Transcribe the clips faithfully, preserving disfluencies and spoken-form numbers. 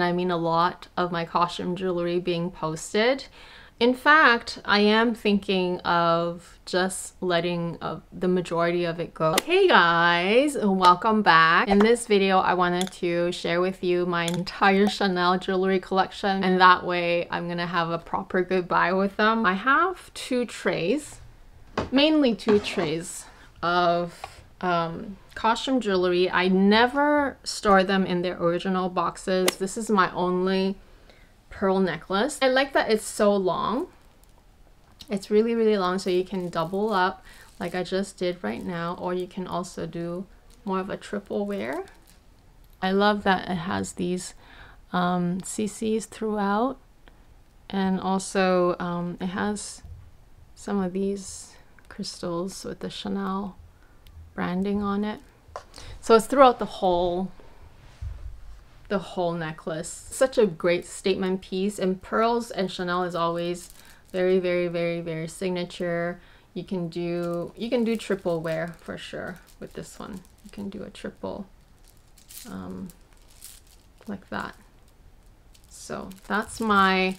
and I mean a lot, of my costume jewelry being posted. In fact, I am thinking of just letting uh, the majority of it go. Hey guys, welcome back. In this video, I wanted to share with you my entire Chanel jewelry collection, and that way I'm gonna have a proper goodbye with them. I have two trays, mainly two trays of um, costume jewelry. I never store them in their original boxes. This is my only pearl necklace. I like that it's so long. It's really really long, so you can double up like I just did right now, or you can also do more of a triple wear. I love that it has these um, C Cs throughout, and also um, it has some of these crystals with the Chanel branding on it. So it's throughout the whole the whole necklace. Such a great statement piece, and pearls and Chanel is always very very very very signature. You can do you can do triple wear for sure with this one. You can do a triple um, like that. So that's my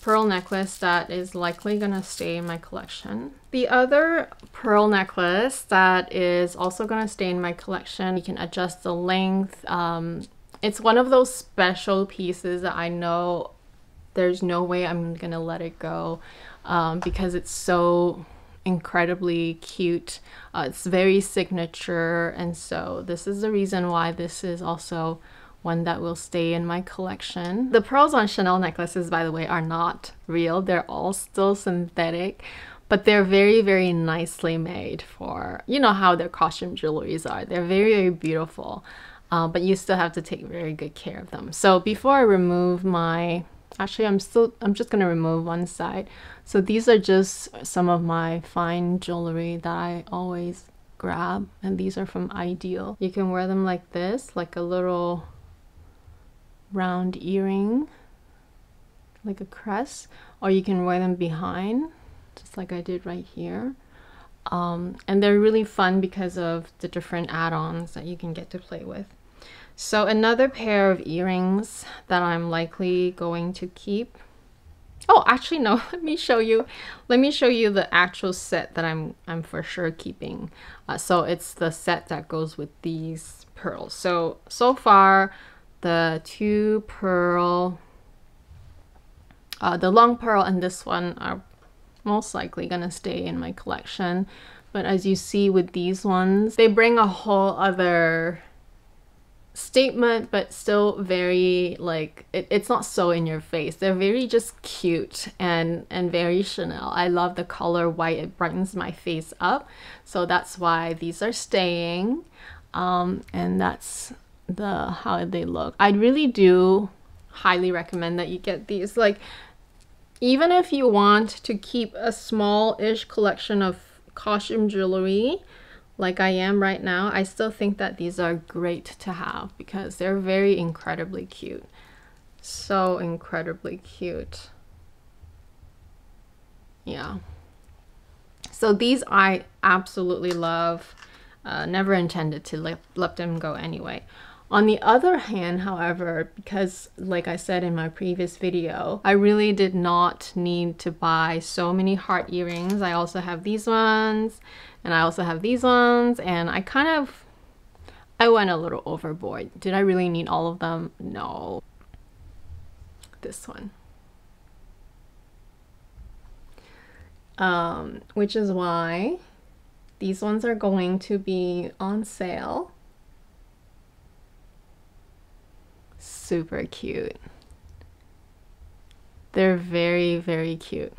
pearl necklace that is likely gonna stay in my collection. The other pearl necklace that is also gonna stay in my collection, you can adjust the length. um, It's one of those special pieces that I know there's no way I'm gonna let it go, um, because it's so incredibly cute. Uh, it's very signature, and so this is the reason why this is also one that will stay in my collection. The pearls on Chanel necklaces, by the way, are not real. They're all still synthetic, but they're very, very nicely made for, you know how their costume jewelries are. They're very, very beautiful. Uh, but you still have to take very good care of them. So before I remove my, actually I'm still, I'm just gonna remove one side. So these are just some of my fine jewelry that I always grab, and these are from I D Y L. You can wear them like this, like a little round earring, like a crest, or you can wear them behind, just like I did right here. Um, and they're really fun because of the different add-ons that you can get to play with. So another pair of earrings that I'm likely going to keep. Oh, actually no, let me show you. Let me show you the actual set that I'm I'm for sure keeping. Uh, so it's the set that goes with these pearls. So so far, the two pearl, uh, the long pearl and this one are most likely gonna stay in my collection. But as you see with these ones, they bring a whole other statement, but still very like, it, it's not so in your face. They're very just cute and and very Chanel. I love the color white. It brightens my face up, so that's why these are staying. Um, and that's the how they look. I really do highly recommend that you get these. Like, even if you want to keep a small-ish collection of costume jewelry, like I am right now, I still think that these are great to have because they're very incredibly cute. So incredibly cute. Yeah. So these I absolutely love. Uh, never intended to let, let them go anyway. On the other hand, however, because like I said in my previous video, I really did not need to buy so many heart earrings. I also have these ones, and I also have these ones, and I kind of, I went a little overboard. Did I really need all of them? No. This one. Um, which is why these ones are going to be on sale. Super cute. They're very, very cute.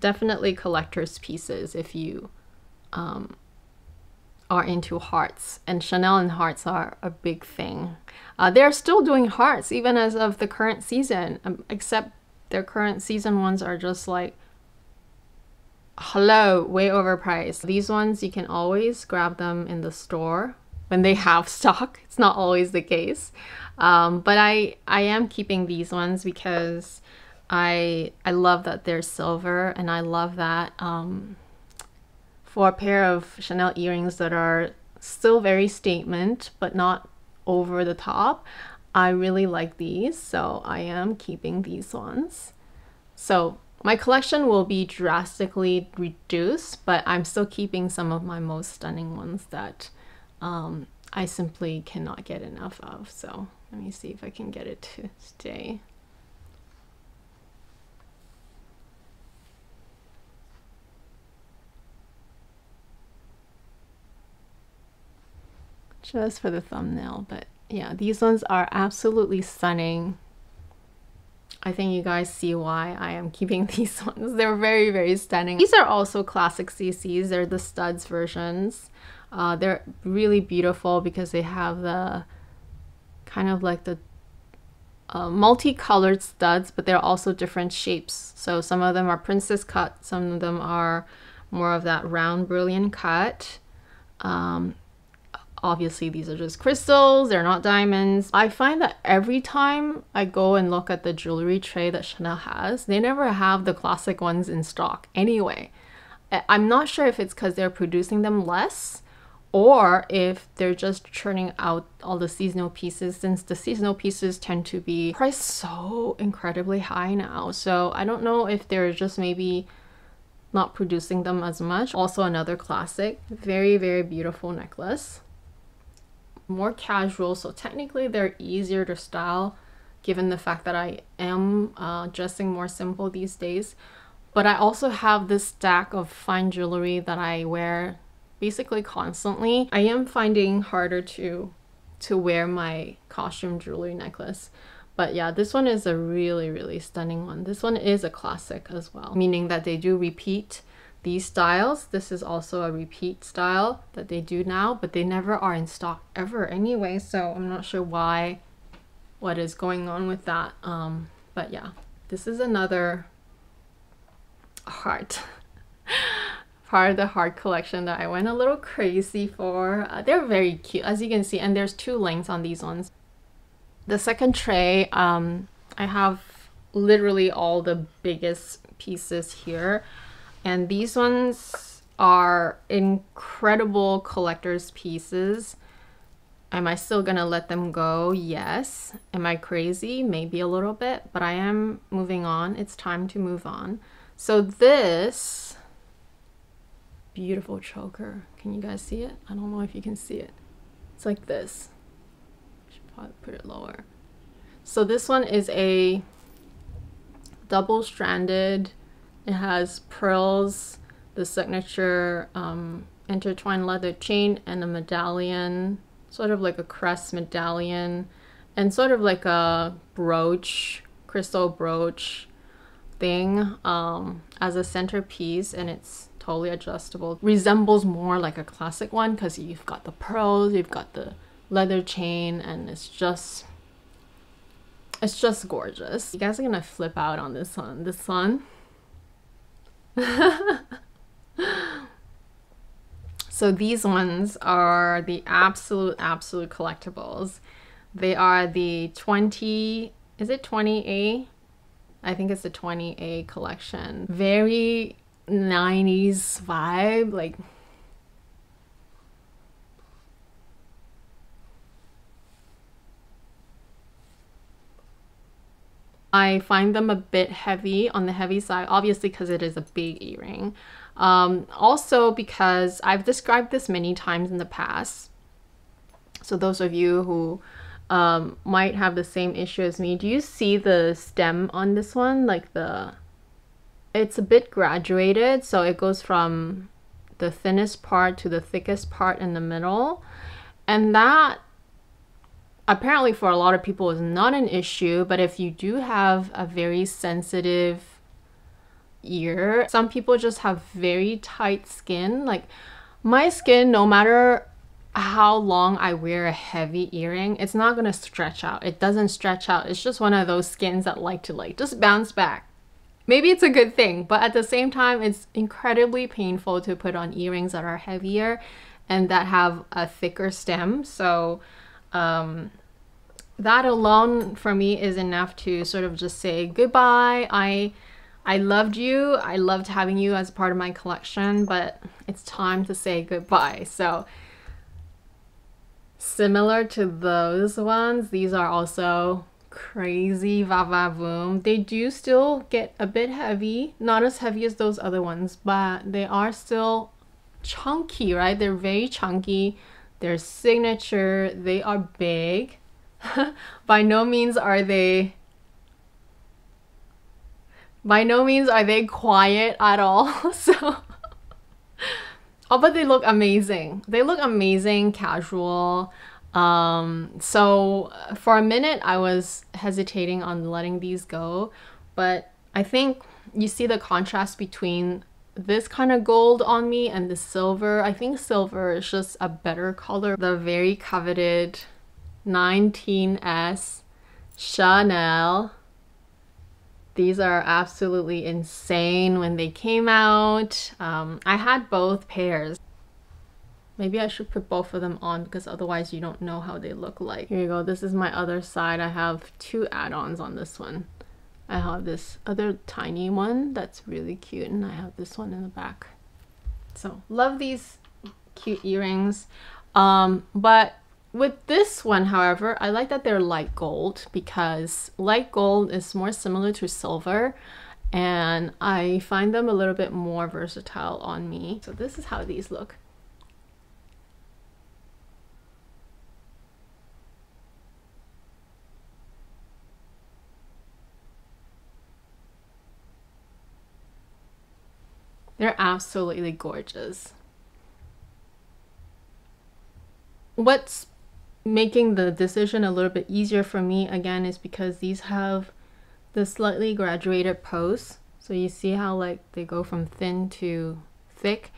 Definitely collector's pieces if you um, are into hearts. And Chanel and hearts are a big thing. Uh, they're still doing hearts even as of the current season, um, except their current season ones are just like, hello, way overpriced. These ones, you can always grab them in the store when they have stock. It's not always the case, um, but I I am keeping these ones because I I love that they're silver, and I love that um, for a pair of Chanel earrings that are still very statement, but not over the top. I really like these, so I am keeping these ones. So my collection will be drastically reduced, but I'm still keeping some of my most stunning ones that um, I simply cannot get enough of. So let me see if I can get it to stay. Just for the thumbnail, but yeah, these ones are absolutely stunning. I think you guys see why I am keeping these ones. They're very, very stunning. These are also classic C Cs. They're the studs versions. Uh, they're really beautiful because they have the kind of like the uh, multicolored studs, but they're also different shapes. So some of them are princess cut. Some of them are more of that round brilliant cut. Um, Obviously, these are just crystals, they're not diamonds. I find that every time I go and look at the jewelry tray that Chanel has, they never have the classic ones in stock anyway. I'm not sure if it's because they're producing them less or if they're just churning out all the seasonal pieces, since the seasonal pieces tend to be priced so incredibly high now. So I don't know if they're just maybe not producing them as much. Also another classic, very, very beautiful necklace. More casual, so technically they're easier to style given the fact that I am uh, dressing more simple these days. But I also have this stack of fine jewelry that I wear basically constantly. I am finding harder to to wear my costume jewelry necklace, but yeah, this one is a really, really stunning one. This one is a classic as well, meaning that they do repeat these styles. This is also a repeat style that they do now, but they never are in stock ever anyway, so I'm not sure why, what is going on with that. Um, but yeah, this is another heart, part of the heart collection that I went a little crazy for. Uh, they're very cute, as you can see, and there's two lengths on these ones. The second tray, um, I have literally all the biggest pieces here. And these ones are incredible collector's pieces. Am I still gonna let them go? Yes. Am I crazy? Maybe a little bit, but I am moving on. It's time to move on. So this beautiful choker, can you guys see it? I don't know if you can see it. It's like this. I should probably put it lower. So this one is a double-stranded. It has pearls, the signature um, intertwined leather chain, and a medallion, sort of like a crest medallion, and sort of like a brooch, crystal brooch thing um, as a centerpiece, and it's totally adjustable. Resembles more like a classic one because you've got the pearls, you've got the leather chain, and it's just, it's just gorgeous. You guys are gonna flip out on this one. This one. So these ones are the absolute absolute collectibles. They are the twenty, is it twenty A? I think it's the twenty A collection. Very nineties vibe, like I find them a bit heavy, on the heavy side, obviously because it is a big earring. Um, also because I've described this many times in the past. So those of you who um, might have the same issue as me, do you see the stem on this one? Like the, it's a bit graduated, so it goes from the thinnest part to the thickest part in the middle. And that apparently for a lot of people is not an issue, but if you do have a very sensitive ear, some people just have very tight skin. Like my skin, no matter how long I wear a heavy earring, it's not gonna stretch out. It doesn't stretch out. It's just one of those skins that like to like just bounce back. Maybe it's a good thing, but at the same time, it's incredibly painful to put on earrings that are heavier and that have a thicker stem. So um, that alone for me is enough to sort of just say goodbye. I I loved you. I loved having you as part of my collection, but it's time to say goodbye. So Similar to those ones, these are also crazy va-va-voom. They do still get a bit heavy, not as heavy as those other ones, but they are still chunky, right? They're very chunky. They're signature. They are big. By no means are they... By no means are they quiet at all. So... Oh, but they look amazing. They look amazing, casual. Um, so for a minute, I was hesitating on letting these go. But I think you see the contrast between this kind of gold on me and the silver. I think silver is just a better color. The very coveted nineteen S Chanel. These are absolutely insane when they came out. Um, I had both pairs. Maybe I should put both of them on because otherwise you don't know how they look like. Here you go. This is my other side. I have two add-ons on this one. I have this other tiny one that's really cute, and I have this one in the back. So love these cute earrings. Um, but with this one, however, I like that they're light gold because light gold is more similar to silver, and I find them a little bit more versatile on me. So this is how these look. They're absolutely gorgeous. What's making the decision a little bit easier for me again is because these have the slightly graduated pose, so you see how like they go from thin to thick,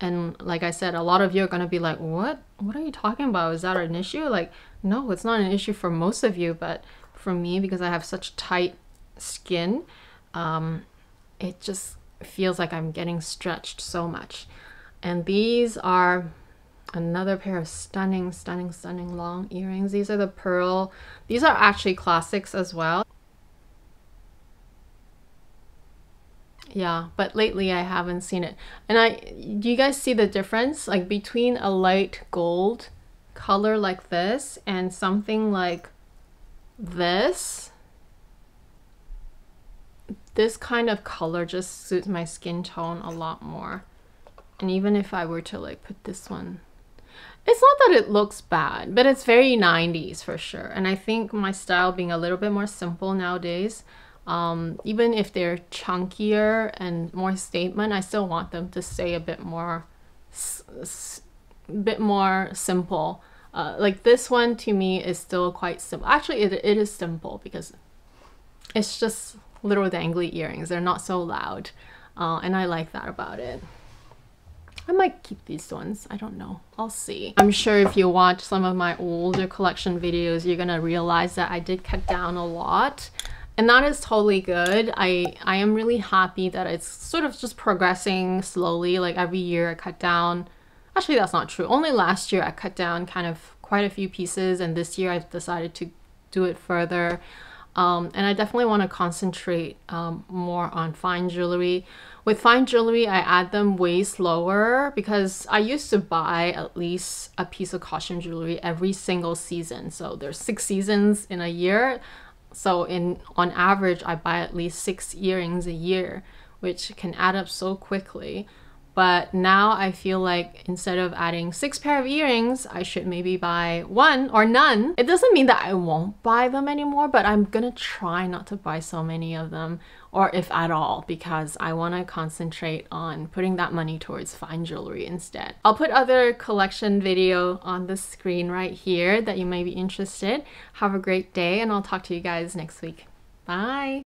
and like I said, a lot of you are gonna be like, what what are you talking about, is that an issue? Like, no, it's not an issue for most of you, but for me, because I have such tight skin, um it just feels like I'm getting stretched so much. And these are another pair of stunning, stunning, stunning long earrings. These are the pearl. These are actually classics as well. Yeah, but lately I haven't seen it. And I, do you guys see the difference? Like between a light gold color like this and something like this. This kind of color just suits my skin tone a lot more. And even if I were to like put this one, it's not that it looks bad, but it's very nineties for sure. And I think my style being a little bit more simple nowadays, um, even if they're chunkier and more statement, I still want them to stay a bit more, s bit more simple. Uh, like this one to me is still quite simple. Actually, it, it is simple because it's just little dangly earrings. They're not so loud. Uh, and I like that about it. I might keep these ones. I don't know. I'll see. I'm sure if you watch some of my older collection videos, you're gonna realize that I did cut down a lot. And that is totally good. I, I am really happy that it's sort of just progressing slowly. Like every year I cut down. Actually, that's not true. Only last year I cut down kind of quite a few pieces. And this year I've decided to do it further. Um, and I definitely want to concentrate um, more on fine jewelry. With fine jewelry, I add them way slower because I used to buy at least a piece of costume jewelry every single season. So there's six seasons in a year. So in on average, I buy at least six earrings a year, which can add up so quickly. But now I feel like instead of adding six pair of earrings, I should maybe buy one or none. It doesn't mean that I won't buy them anymore, but I'm gonna try not to buy so many of them, or if at all, because I wanna concentrate on putting that money towards fine jewelry instead. I'll put other collection video on the screen right here that you may be interested. Have a great day, and I'll talk to you guys next week. Bye.